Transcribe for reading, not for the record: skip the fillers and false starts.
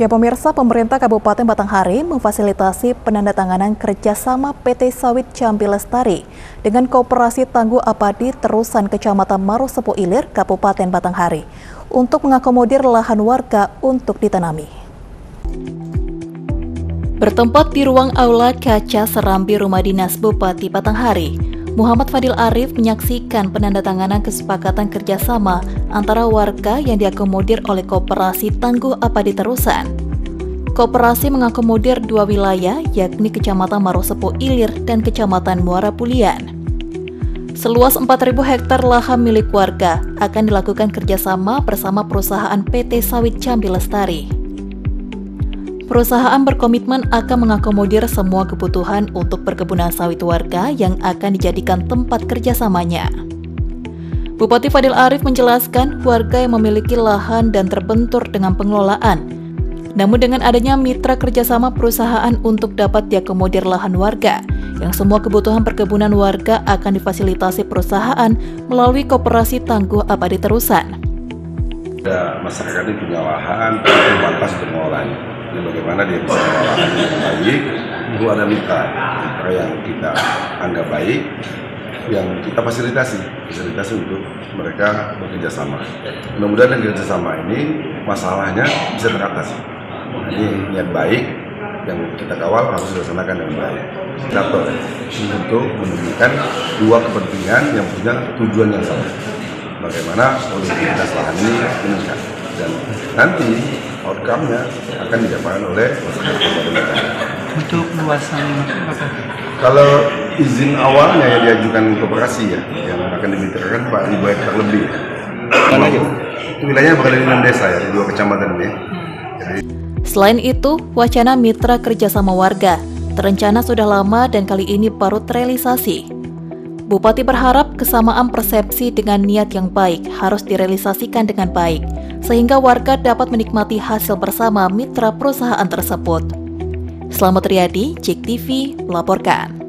Ya pemirsa, pemerintah Kabupaten Batanghari memfasilitasi penandatanganan kerjasama PT Sawit Jambi Lestari dengan Koperasi Tangguh Abadi Terusan Kecamatan Marosepo Ilir, Kabupaten Batanghari untuk mengakomodir lahan warga untuk ditanami. Bertempat di ruang aula kaca serambi rumah dinas Bupati Batanghari, Muhammad Fadhil Arif menyaksikan penandatanganan kesepakatan kerjasama antara warga yang diakomodir oleh Koperasi Tangguh Abadi Terusan. Koperasi mengakomodir dua wilayah, yakni Kecamatan Marosepo Ilir dan Kecamatan Muara Pulian. Seluas 4.000 hektar lahan milik warga akan dilakukan kerjasama bersama perusahaan PT Sawit Jambi Lestari. Perusahaan berkomitmen akan mengakomodir semua kebutuhan untuk perkebunan sawit warga yang akan dijadikan tempat kerjasamanya. Bupati Fadhil Arif menjelaskan warga yang memiliki lahan dan terbentur dengan pengelolaan. Namun dengan adanya mitra kerjasama perusahaan untuk dapat diakomodir lahan warga, yang semua kebutuhan perkebunan warga akan difasilitasi perusahaan melalui Koperasi Tangguh Abadi Terusan. Masyarakat ini punya lahan, terbatas pengelolaannya. Dan bagaimana dia bisa melakukannya yang baik, itu ada mitra yang kita anggap baik, yang kita fasilitasi untuk mereka bekerja sama. Mudah-mudahan dengan kerjasama ini masalahnya bisa teratasi. Ini niat baik yang kita kawal harus dilaksanakan dengan baik. Satu, untuk menunjukkan dua kepentingan yang punya tujuan yang sama. Bagaimana produktivitas lahan ini meningkat dan nanti outcome-nya akan didapatkan oleh masyarakat pemerintah. Untuk luasan kalau izin awalnya yang diajukan koperasi ya, yang akan dimitikan 4.000 hektar lebih. Itu wilayahnya bakal ada 6 desa ya, di 2 kecamatan ini. Jadi... Selain itu, wacana mitra kerjasama warga terencana sudah lama dan kali ini baru terrealisasi. Bupati berharap kesamaan persepsi dengan niat yang baik harus direalisasikan dengan baik, sehingga warga dapat menikmati hasil bersama mitra perusahaan tersebut. Selamat Riyadi, JEK TV, melaporkan.